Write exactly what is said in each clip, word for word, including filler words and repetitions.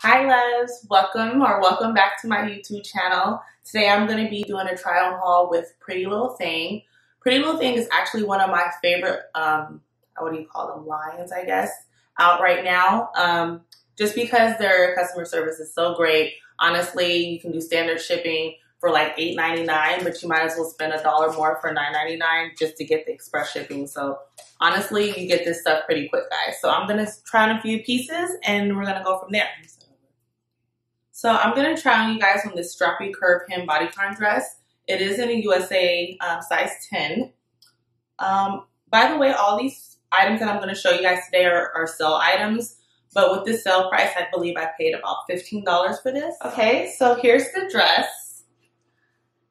Hi loves, welcome or welcome back to my YouTube channel. Today I'm going to be doing a try on haul with Pretty Little Thing. Pretty Little Thing is actually one of my favorite, um, what do you call them, lines I guess, out right now. Um, just because their customer service is so great. Honestly, you can do standard shipping for like eight ninety-nine, but you might as well spend a dollar more for nine ninety-nine just to get the express shipping. So honestly, you get this stuff pretty quick, guys. So I'm gonna try on a few pieces and we're gonna go from there. So I'm gonna try on you guys on this strappy curve hem bodycon dress. It is in a U S A um, size ten. Um, by the way, all these items that I'm gonna show you guys today are, are sale items. But with the sale price, I believe I paid about fifteen dollars for this. Okay, so here's the dress.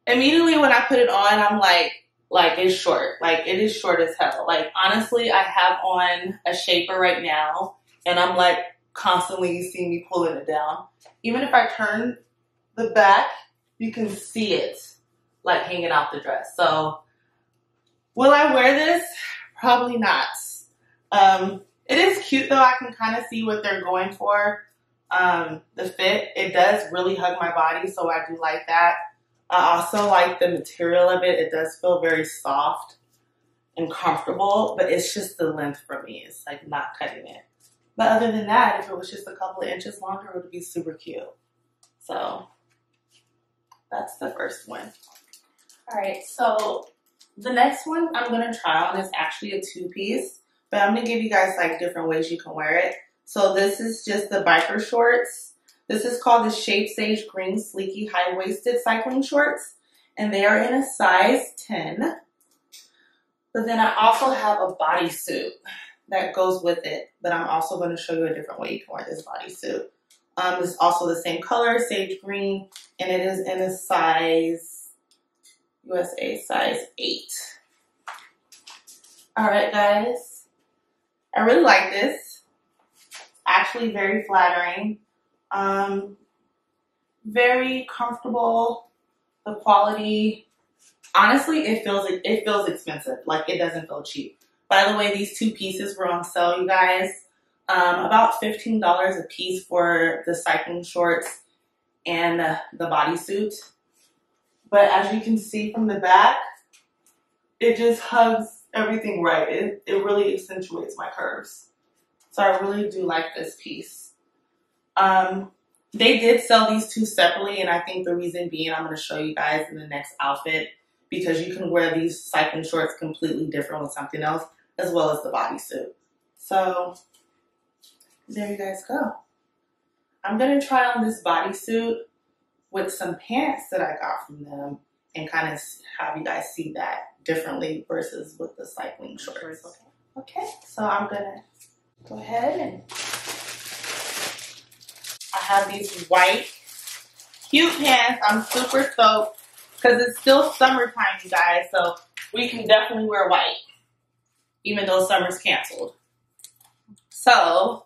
Immediately when I put it on, I'm like, like it's short. Like it is short as hell. Like honestly, I have on a shaper right now, and I'm like constantly you see me pulling it down. Even if I turn the back, you can see it like hanging off the dress. So will I wear this? Probably not. Um, it is cute though. I can kind of see what they're going for. Um, the fit, it does really hug my body, so I do like that. I also like the material of it. It does feel very soft and comfortable, but it's just the length for me. It's like not cutting it. But other than that, if it was just a couple of inches longer, it would be super cute. So that's the first one. All right, so the next one I'm gonna try on is actually a two-piece, but I'm gonna give you guys like different ways you can wear it. So this is just the biker shorts. This is called the Shape Sage Green Sleeky High-Waisted Cycling Shorts, and they are in a size ten. But then I also have a bodysuit that goes with it, but I'm also going to show you a different way you can wear this bodysuit. Um, it's also the same color, sage green, and it is in a size, U S A size eight. All right, guys. I really like this. It's actually very flattering. Um, very comfortable, the quality, honestly, it feels, it feels expensive. Like it doesn't feel cheap. By the way, these two pieces were on sale, you guys, um, about fifteen dollars a piece for the cycling shorts and uh, the bodysuit. But as you can see from the back, it just hugs everything right. It, it really accentuates my curves. So I really do like this piece. Um, they did sell these two separately, and I think the reason being I'm going to show you guys in the next outfit, because you can wear these cycling shorts completely different with something else, as well as the bodysuit. So there you guys go. I'm going to try on this bodysuit with some pants that I got from them and kind of have you guys see that differently versus with the cycling shorts. Okay, so I'm going to go ahead and I have these white, cute pants. I'm super soaked because it's still summertime, you guys, so we can definitely wear white, even though summer's canceled. So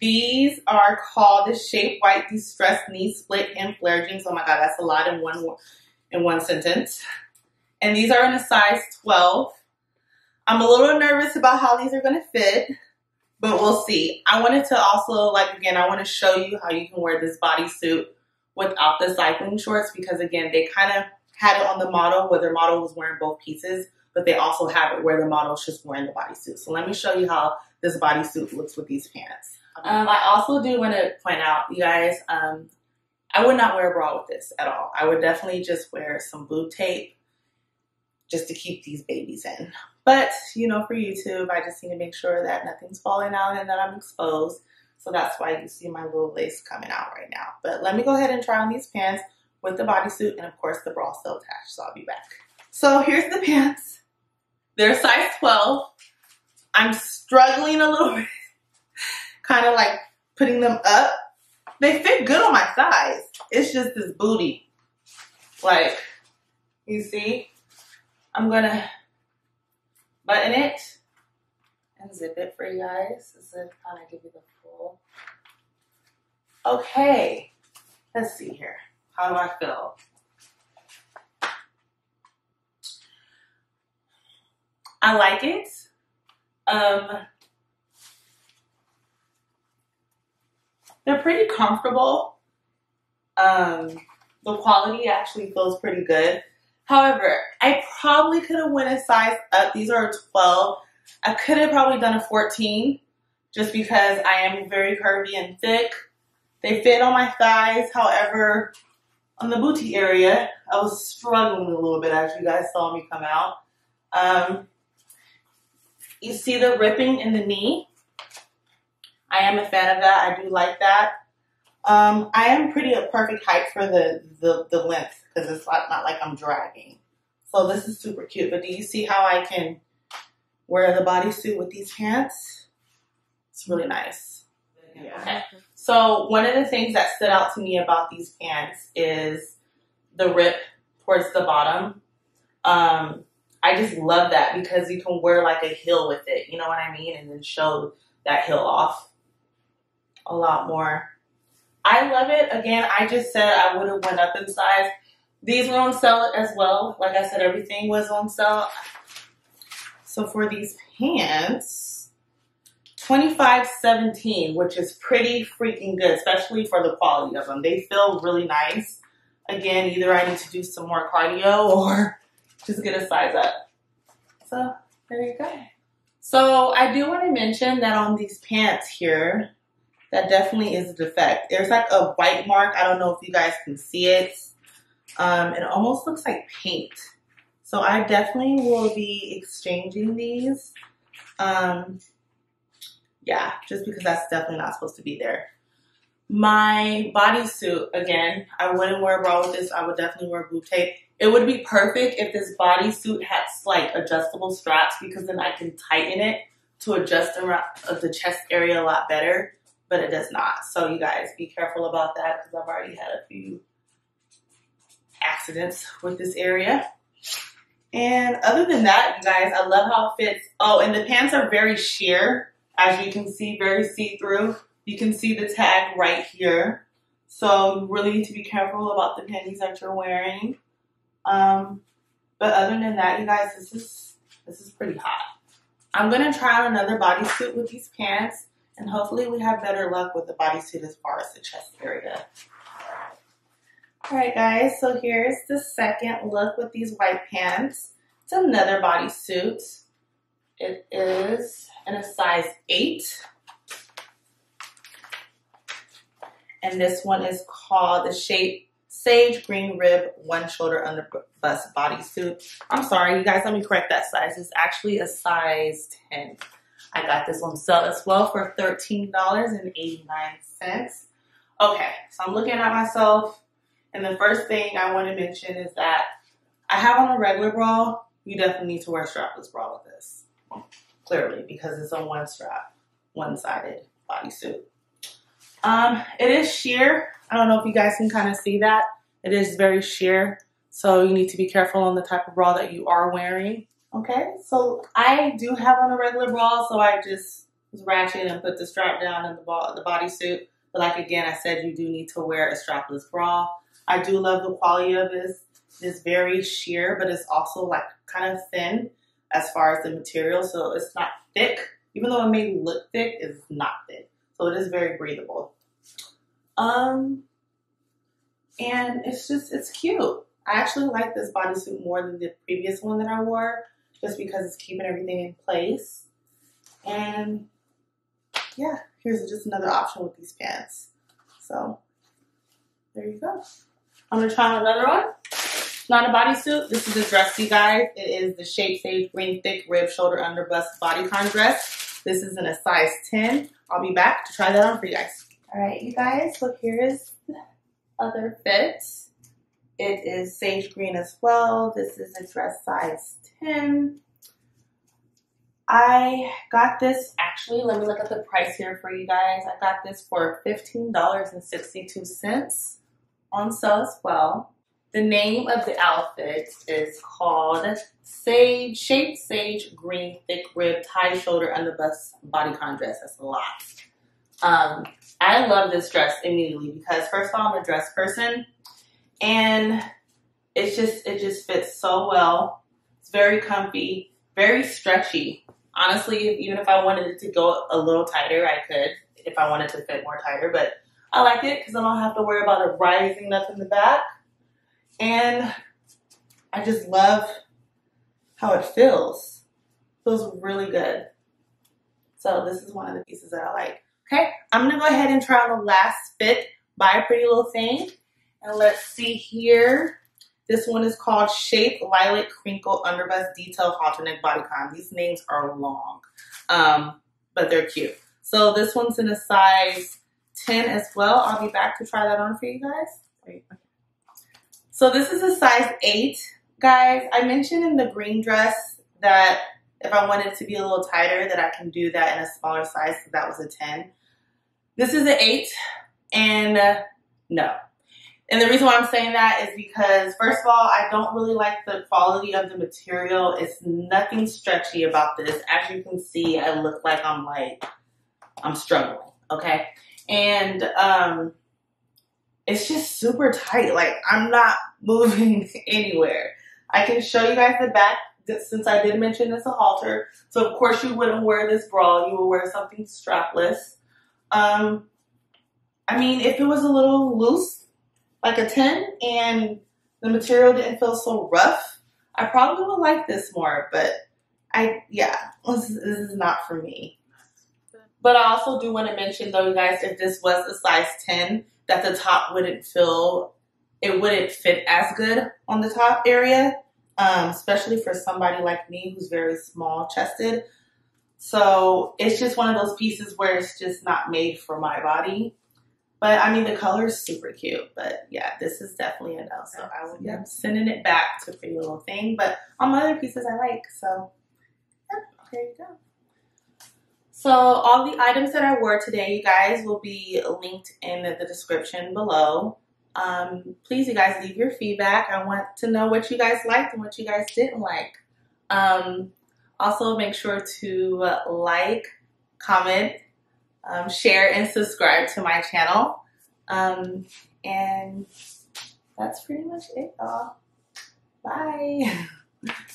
these are called the Shape White Distressed Knee Split Hem Flare Jeans. Oh my God, that's a lot in one in one sentence. And these are in a size twelve. I'm a little nervous about how these are going to fit. But we'll see. I wanted to also, like, again, I want to show you how you can wear this bodysuit without the cycling shorts because, again, they kind of had it on the model where their model was wearing both pieces, but they also have it where the model's just wearing the bodysuit. So let me show you how this bodysuit looks with these pants. Um, I also do want to point out, you guys, um, I would not wear a bra with this at all. I would definitely just wear some boob tape just to keep these babies in. But, you know, for YouTube, I just need to make sure that nothing's falling out and that I'm exposed. So that's why you see my little lace coming out right now. But let me go ahead and try on these pants with the bodysuit and, of course, the bra still attached. So I'll be back. So here's the pants. They're size twelve. I'm struggling a little bit, kind of like putting them up. They fit good on my thighs. It's just this booty. Like, you see? I'm going to button it and zip it for you guys. This is how I give you the full. Okay, let's see here. How do I feel? I like it. Um, They're pretty comfortable. Um, the quality actually feels pretty good. However, I probably could have went a size up. These are a twelve. I could have probably done a fourteen just because I am very curvy and thick. They fit on my thighs. However, on the booty area, I was struggling a little bit as you guys saw me come out. Um, you see the ripping in the knee. I am a fan of that. I do like that. Um, I am pretty a perfect height for the, the, the length because it's not, not like I'm dragging. So this is super cute. But do you see how I can wear the bodysuit with these pants? It's really nice. Yeah. Okay. So one of the things that stood out to me about these pants is the rip towards the bottom. Um, I just love that because you can wear like a heel with it. You know what I mean? And then show that heel off a lot more. I love it. Again, I just said I would have went up in size. These were on sale as well. Like I said, everything was on sale. So for these pants, twenty-five seventeen, which is pretty freaking good, especially for the quality of them. They feel really nice. Again, either I need to do some more cardio or just get a size up. So there you go. So I do want to mention that on these pants here, that definitely is a defect. There's like a white mark. I don't know if you guys can see it. Um, it almost looks like paint. So I definitely will be exchanging these. Um, yeah, just because that's definitely not supposed to be there. My bodysuit, again, I wouldn't wear a bra with this. I would definitely wear boob tape. It would be perfect if this bodysuit had like adjustable straps because then I can tighten it to adjust around the chest area a lot better. But it does not. So you guys be careful about that because I've already had a few accidents with this area. And other than that, you guys, I love how it fits. Oh, and the pants are very sheer. As you can see, very see-through. You can see the tag right here. So you really need to be careful about the panties that you're wearing. Um, but other than that, you guys, this is, this is pretty hot. I'm going to try on another bodysuit with these pants. And hopefully we have better luck with the bodysuit as far as the chest area. Alright guys, so here's the second look with these white pants. It's another bodysuit. It is in a size eight. And this one is called the Shape Sage Green Rib One Shoulder Under Bust Bodysuit. I'm sorry, you guys, let me correct that size. It's actually a size ten. I got this on sale as well for thirteen dollars and eighty-nine cents. Okay, so I'm looking at myself, and the first thing I want to mention is that I have on a regular bra. You definitely need to wear a strapless bra with this, clearly, because it's a one strap, one-sided bodysuit. Um, it is sheer. I don't know if you guys can kind of see that. It is very sheer, so you need to be careful on the type of bra that you are wearing. Okay, so I do have on a regular bra, so I just was ratcheting and put the strap down in the, the bodysuit. But like again, I said, you do need to wear a strapless bra. I do love the quality of this. It's very sheer, but it's also like kind of thin as far as the material. So it's not thick. Even though it may look thick, it's not thick. So it is very breathable. Um, and it's just, it's cute. I actually like this bodysuit more than the previous one that I wore, just because it's keeping everything in place. And yeah, here's just another option with these pants. So there you go. I'm gonna try on another one. Not a bodysuit. This is a dress, you guys. It is the Shape Sage Green Thick Rib Shoulder Under Bust Bodycon dress. This is in a size ten. I'll be back to try that on for you guys. All right, you guys. So here is the other fit. It is sage green as well. This is a dress size ten. I got this, actually, let me look at the price here for you guys. I got this for fifteen dollars and sixty-two cents on sale as well. The name of the outfit is called Sage Shape Sage Green Thick Rib Tie Shoulder Under Bust Bodycon Dress. That's a lot. Um, I love this dress immediately because first of all, I'm a dress person. And it's just, it just fits so well. It's very comfy, very stretchy. Honestly, even if I wanted it to go a little tighter, I could, if I wanted to fit more tighter, but I like it because I don't have to worry about it rising up in the back. And I just love how it feels. It feels really good. So this is one of the pieces that I like. Okay, I'm gonna go ahead and try the last fit by Pretty Little Thing. And let's see here. This one is called Shape Lilac Crinkle Underbust Detail Halter Neck Bodycon. These names are long, um, but they're cute. So this one's in a size ten as well. I'll be back to try that on for you guys. Wait. So this is a size eight, guys. I mentioned in the green dress that if I wanted to be a little tighter, that I can do that in a smaller size. So that was a ten. This is an eight, and uh, no. And the reason why I'm saying that is because, first of all, I don't really like the quality of the material. It's nothing stretchy about this. As you can see, I look like I'm like, I'm struggling, okay? And um, it's just super tight. Like, I'm not moving anywhere. I can show you guys the back since I did mention it's a halter. So, of course, you wouldn't wear this bra. You would wear something strapless. Um, I mean, if it was a little loose, like a ten, and the material didn't feel so rough, I probably would like this more, but I, yeah, this, this is not for me. But I also do want to mention though, you guys, if this was a size ten, that the top wouldn't feel, it wouldn't fit as good on the top area, um, especially for somebody like me who's very small chested. So it's just one of those pieces where it's just not made for my body. But I mean, the color is super cute, but yeah, this is definitely a no. So I would, yeah, I'm sending it back to Pretty Little Thing, but all my other pieces I like. So yep, there you go. So all the items that I wore today, you guys, will be linked in the description below. Um, please, you guys, leave your feedback. I want to know what you guys liked and what you guys didn't like. Um, also, make sure to like, comment, Um, share, and subscribe to my channel. Um, and that's pretty much it, y'all. Bye.